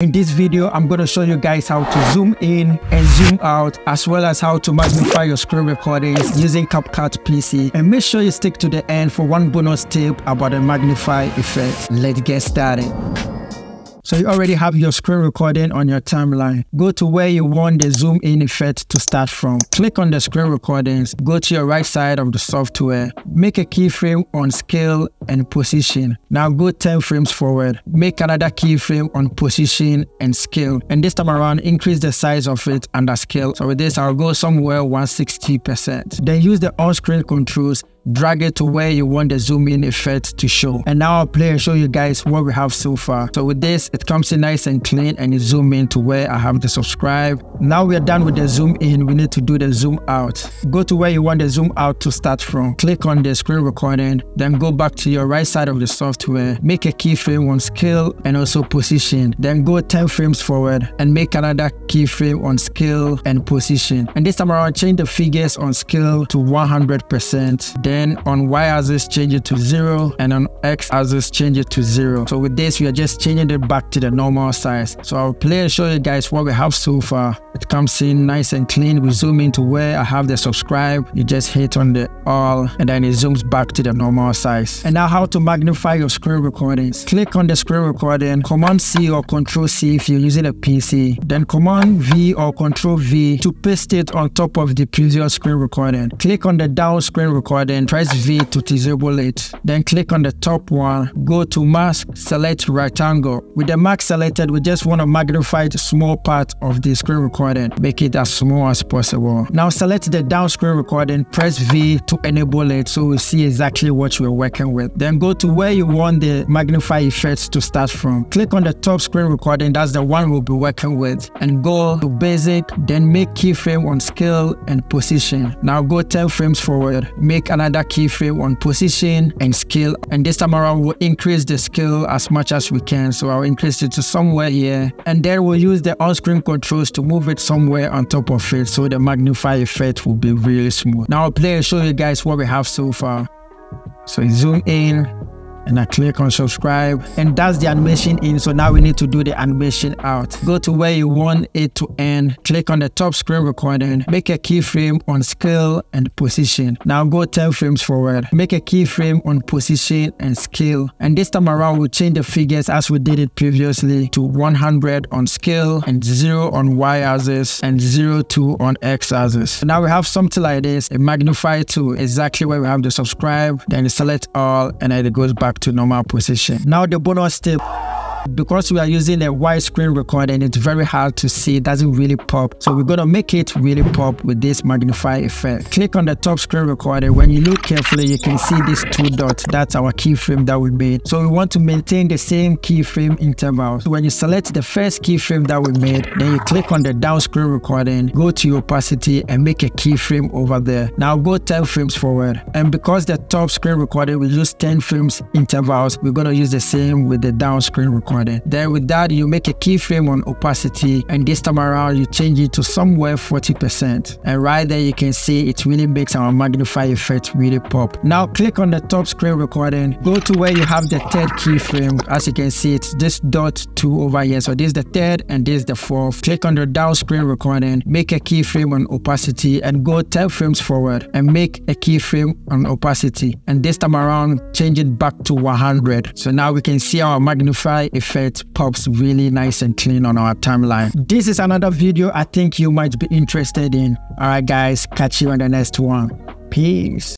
In this video, I'm going to show you guys how to zoom in and zoom out, as well as how to magnify your screen recordings using CapCut PC. And make sure you stick to the end for one bonus tip about the magnify effect. Let's get started. So you already have your screen recording on your timeline. Go to where you want the zoom in effect to start from. Click on the screen recordings. Go to your right side of the software. Make a keyframe on scale and position. Now go 10 frames forward. Make another keyframe on position and scale. And this time around, increase the size of it under scale. So with this, I'll go somewhere 160%. Then use the on-screen controls. Drag it to where you want the zoom in effect to show. And now I'll play and show you guys what we have so far. So with this, it comes in nice and clean, and you zoom in to where I have the subscribe. Now we are done with the zoom in. We need to do the zoom out. Go to where you want the zoom out to start from. Click on the screen recording, then go back to your right side of the software. Make a keyframe on scale and also position. Then go 10 frames forward and make another keyframe on scale and position. And this time around, change the figures on scale to 100%. Then on Y axis, change it to 0, and on X axis, change it to 0. So with this, we are just changing it back to the normal size. So I'll play and show you guys what we have so far. It comes in nice and clean. We zoom into where I have the subscribe. You just hit on the all, and then it zooms back to the normal size. And now how to magnify your screen recordings. Click on the screen recording, Command C or Control C if you're using a PC, then Command V or Control V to paste it on top of the previous screen recording. Click on the down screen recording. Press V to disable it. Then click on the top one. Go to mask, select rectangle. With the mask selected, we just want to magnify the small part of the screen recording. Make it as small as possible. Now select the down screen recording. Press V to enable it, so we see exactly what we're working with. Then go to where you want the magnify effects to start from. Click on the top screen recording. That's the one we'll be working with. And go to basic. Then make keyframe on scale and position. Now go 10 frames forward. Make another keyframe on position and scale, and this time around we'll increase the scale as much as we can. So I'll increase it to somewhere here, and then we'll use the on-screen controls to move it somewhere on top of it, so the magnify effect will be really smooth. Now I'll play and show you guys what we have so far. So I zoom in and I click on subscribe, and that's the animation in. So now we need to do the animation out. Go to where you want it to end. Click on the top screen recording. Make a keyframe on scale and position. Now go 10 frames forward. Make a keyframe on position and scale. And this time around, we'll change the figures as we did it previously to 100 on scale and 0 on Y axis and 02 on X axis. Now we have something like this, a magnify to exactly where we have the subscribe. Then you select all, and then it goes back to normal position. Now the bonus tip. Because we are using a widescreen recording, it's very hard to see. It doesn't really pop. So we're going to make it really pop with this magnify effect. Click on the top screen recording. When you look carefully, you can see these two dots. That's our keyframe that we made. So we want to maintain the same keyframe interval. So when you select the first keyframe that we made, then you click on the down screen recording, go to opacity and make a keyframe over there. Now go 10 frames forward. And because the top screen recording will use 10 frames intervals, we're going to use the same with the down screen recording. Then with that, you make a keyframe on opacity, and this time around you change it to somewhere 40%. And right there you can see it really makes our magnify effect really pop. Now click on the top screen recording, go to where you have the third keyframe. As you can see, it's this dot 2 over here. So this is the third and this is the fourth. Click on the down screen recording, make a keyframe on opacity and go 10 frames forward and make a keyframe on opacity. And this time around change it back to 100. So now we can see our magnify effect pops really nice and clean on our timeline. This is another video I think you might be interested in. Alright guys, catch you on the next one. Peace.